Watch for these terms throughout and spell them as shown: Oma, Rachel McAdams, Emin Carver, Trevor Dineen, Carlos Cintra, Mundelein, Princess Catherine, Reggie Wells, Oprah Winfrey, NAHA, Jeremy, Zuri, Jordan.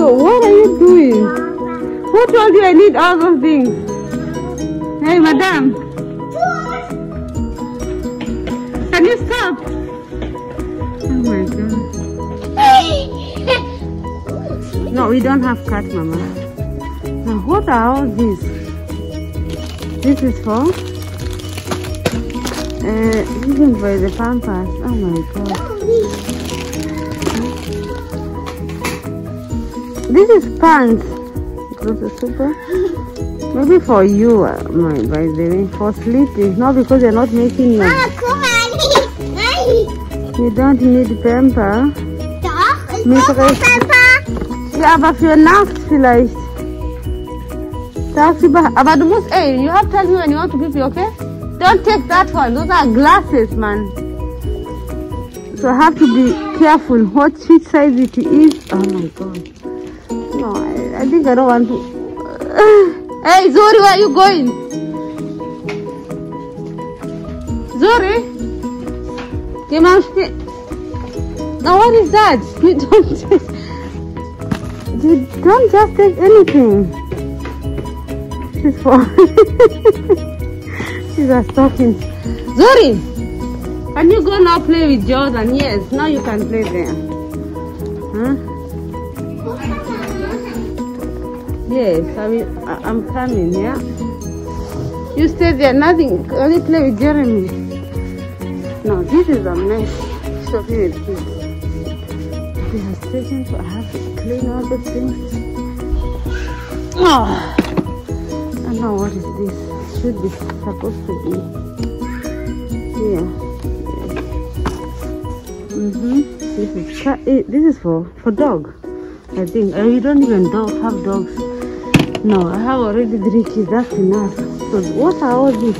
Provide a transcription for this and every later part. So what are you doing? Who told you I need all those things? Hey, madam. Can you stop? Oh my God. No, we don't have cat, Mama. Now what are all these? This is for? Even for the Pampers. Oh my God. This is pants. This is super. Maybe for you, by the way, for sleeping. Not because you're not making money. You don't need Pamper. Doch, ich brauche Pamper. Ja, aber für Nacht vielleicht. Tagsüber. Aber du musst, ey, you have to tell me when you want to pee, okay? Don't take that one. Those are glasses, man. So I have to be careful what which size it is. Oh my God. No, I think I don't want to. Hey, Zuri, where are you going? Zuri? Now what is that? You don't just take anything. She's for she's a stocking. Zuri, can you go now play with Jordan? Yes, now you can play there. Huh? Yes, I'm coming, yeah? You stay there, nothing, only play with Jeremy. No, this is a mess. Shopping with kids. They have taken to have to clean all the things. Oh! I don't know what is this. Should be supposed to be. Yeah. Mm-hmm. This is for dog, I think. We don't even have dogs. No, I have already 3 kids, that's enough. So what are all these?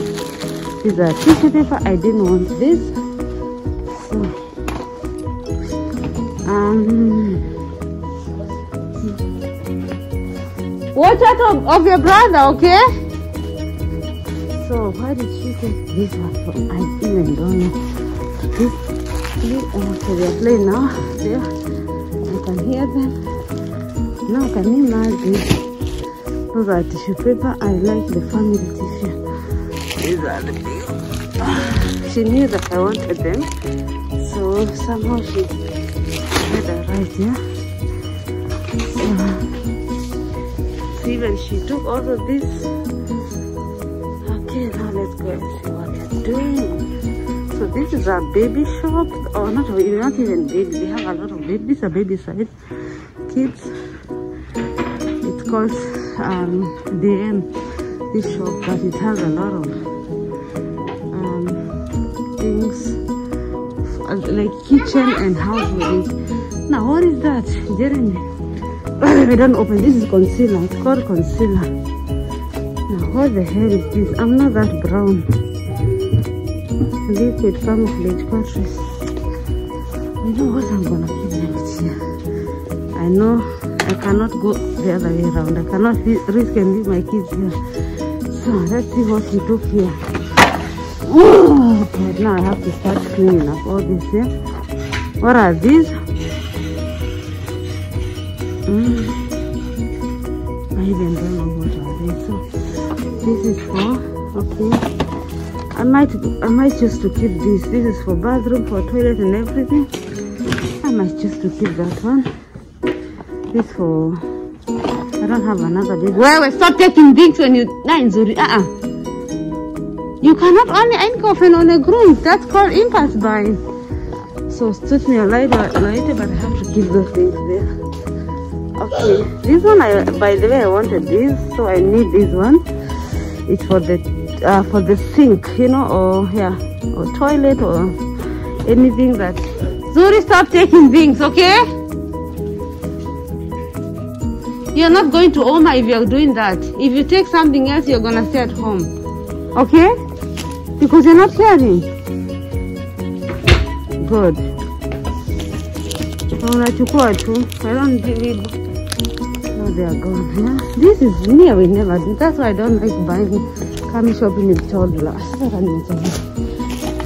These are tissue paper, I didn't want this. So, watch out of your brother, okay? So why did she take this one from? I even don't know. Okay, they are playing now. There, I can hear them. Now can you imagine? Those are tissue paper. I like the family tissue. These are the big. She knew that I wanted them, so somehow she made a right here. So even she took all of this. Okay, now let's go and see what they're doing. So this is a baby shop, or not even baby. They have a lot of babies, a baby size kids. It's called. This shop, but it has a lot of things like kitchen and household. Now what is that, Jeremy? I don't open. This is concealer. It's called concealer. Now what the hell is this? I'm not that brown. Liquid camouflage cartridge. You know what I'm gonna keep next year? I know. I cannot go the other way around. I cannot risk and leave my kids here. So let's see what we took here. Oh, God, now I have to start cleaning up all this here. Yeah? What are these? I even don't know what are these. So this is for, okay. I might choose to keep this. This is for bathroom, for toilet and everything. I might choose to keep that one. This for I don't have another big. Well, stop taking things when you die, Zuri. You cannot only handcuff and only groom. That's called impulse buying. So suit me a lighter, but I have to keep those things there. Okay, this one by the way I wanted this, so I need this one. It's for the sink, you know, or yeah, or toilet or anything that. Zuri, stop taking things, okay? You're not going to Oma if you're doing that. If you take something else, you're gonna stay at home. Okay? Because you're not hearing. Good. I don't believe. No, they are gone. Yeah? This is near we never do. That's why I don't like coming shopping with toddlers.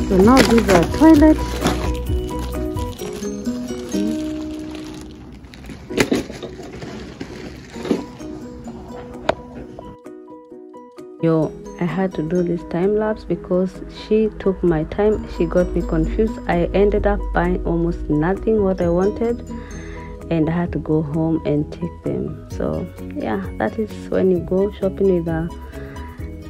So now these are toilets. Yo, I had to do this time lapse because she took my time. She got me confused. I ended up buying almost nothing what I wanted, and I had to go home and take them. So yeah, that is when you go shopping with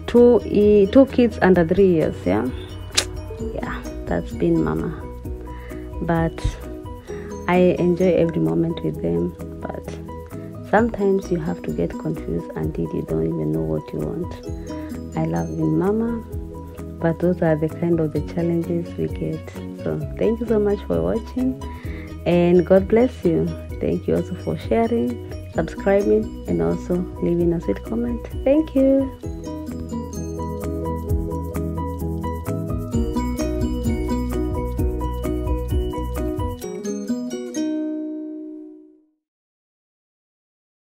two kids under 3 years. Yeah, that's been mama, but I enjoy every moment with them. But sometimes you have to get confused until you don't even know what you want. I love being mama, but those are the kind of the challenges we get. So thank you so much for watching, and God bless you. Thank you also for sharing, subscribing, and also leaving a sweet comment. Thank you.